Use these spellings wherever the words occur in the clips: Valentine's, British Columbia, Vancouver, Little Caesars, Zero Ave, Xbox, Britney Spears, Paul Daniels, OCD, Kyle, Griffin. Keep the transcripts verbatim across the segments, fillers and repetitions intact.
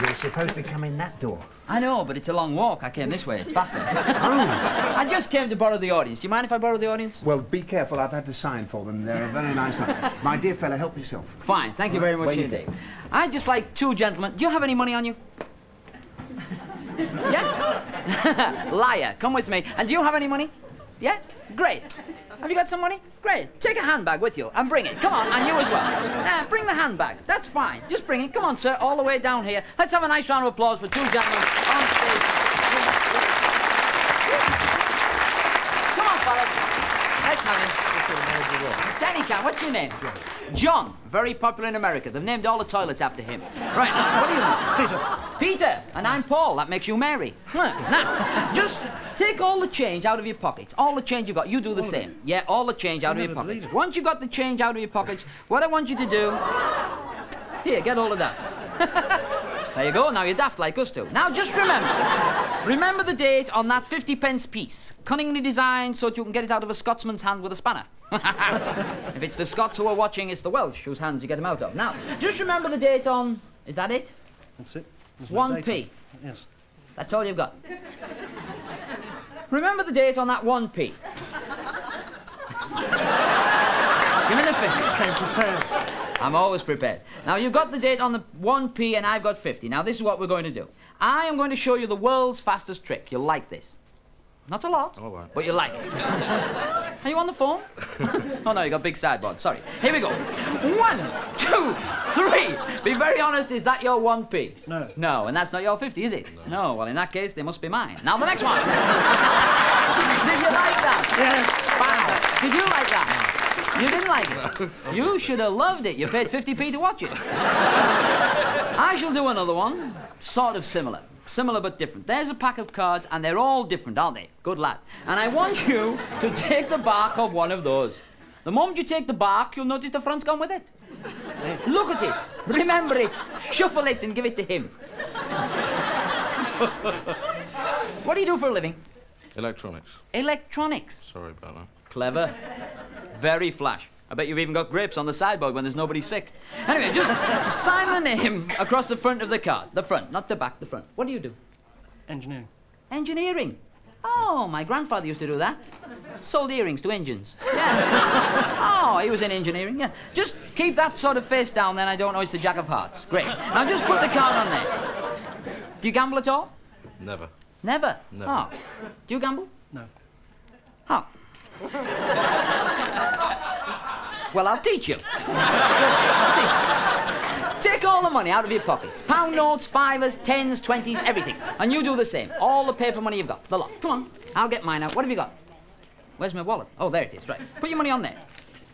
You're supposed to come in that door. I know, but it's a long walk. I came this way. It's faster. Oh. I just came to borrow the audience. Do you mind if I borrow the audience? Well, be careful. I've had to sign for them. They're a very nice lot. My dear fellow, help yourself. Fine. Thank you very much indeed. I'd just like two gentlemen. Do you have any money on you? Yeah? Liar. Come with me. And do you have any money? Yeah? Great. Have you got some money? Great. Take a handbag with you and bring it. Come on, and you as well. Now, bring the handbag. That's fine. Just bring it. Come on, sir, all the way down here. Let's have a nice round of applause for two gentlemen on stage. Come on, fellas. Let's have him. It's any cat. What's your name? John. Very popular in America. They've named all the toilets after him. Right, what do you want? Peter, and I'm Paul. That makes you Mary. Now, just take all the change out of your pockets. All the change you've got. You do the all same. Yeah, all the change out of your pockets. Once you've got the change out of your pockets, what I want you to do... Here, get all of that. There you go. Now you're daft like us two. Now, just remember. Remember the date on that fifty pence piece. Cunningly designed so that you can get it out of a Scotsman's hand with a spanner. If it's the Scots who are watching, it's the Welsh whose hands you get them out of. Now, just remember the date on... Is that it? That's it. one p. Yes. That's all you've got. Remember the date on that one p. Give me the fifty. I'm prepared. I'm always prepared. Now, you've got the date on the one p and I've got fifty. Now, this is what we're going to do. I am going to show you the world's fastest trick. You'll like this. Not a lot, all right, but you'll like it. Are you on the phone? Oh, no, you got big sideboard. Sorry. Here we go. One, two, three. Be very honest, is that your one p? No. No, and that's not your fifty, is it? No. No. Well, in that case, they must be mine. Now, the next one. Did you like that? Yes. Wow. Did you like that? No. You didn't like it? No. You should have loved it. You paid fifty p to watch it. I shall do another one, sort of similar. Similar but different. There's a pack of cards, and they're all different, aren't they? Good lad. And I want you to take the bark of one of those. The moment you take the bark, you'll notice the front's gone with it. Look at it. Remember it. Shuffle it and give it to him. What do you do for a living? Electronics. Electronics? Sorry about that. Clever. Very flash. I bet you've even got grapes on the sideboard when there's nobody sick. Anyway, just sign the name across the front of the card. The front, not the back, the front. What do you do? Engineering. Engineering? Oh, my grandfather used to do that. Sold earrings to engines. Yeah. Oh, he was in engineering, yeah. Just keep that sort of face down, then I don't know it's the Jack of Hearts. Great. Now just put the card on there. Do you gamble at all? Never. Never? Never. Oh. Do you gamble? No. Oh. Well, I'll teach you. I'll teach you. Take all the money out of your pockets. Pound notes, fivers, tens, twenties, everything. And you do the same. All the paper money you've got. The lot. Come on. I'll get mine out. What have you got? Where's my wallet? Oh, there it is. Right. Put your money on there.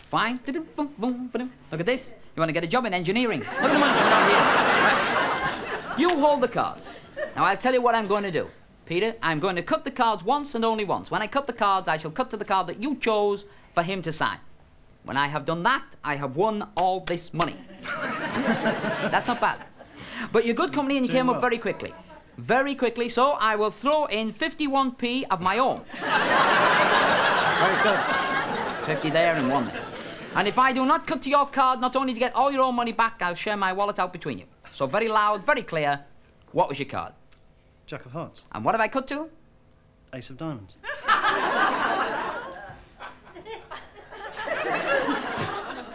Fine. Look at this. You want to get a job in engineering. Look at the money coming out here. Right. You hold the cards. Now, I'll tell you what I'm going to do. Peter, I'm going to cut the cards once and only once. When I cut the cards, I shall cut to the card that you chose for him to sign. When I have done that, I have won all this money. That's not bad. But you're good company and you came up very quickly. Very quickly, so I will throw in fifty-one p of my own. Very good. fifty there and one there. And if I do not cut to your card, not only to get all your own money back, I'll share my wallet out between you. So very loud, very clear, what was your card? Jack of Hearts. And what have I cut to? Ace of Diamonds.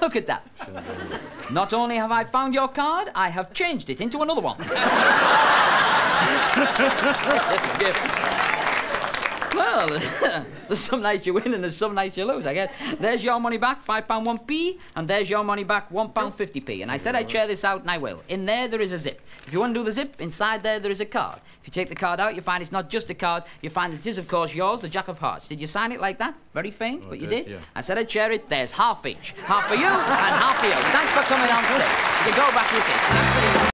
Look at that. Not only have I found your card, I have changed it into another one. Well, there's some nights you win and there's some nights you lose, I guess. There's your money back, five pound one p, and there's your money back, one pound fifty p. And I said I'd share this out, and I will. In there, there is a zip. If you want to do the zip, inside there, there is a card. If you take the card out, you find it's not just a card. You find it is, of course, yours, the Jack of Hearts. Did you sign it like that? Very faint, but you did. Yeah. I said I'd share it. There's half each. Half for you and half for you. Thanks for coming on stage. You can go back to your seat.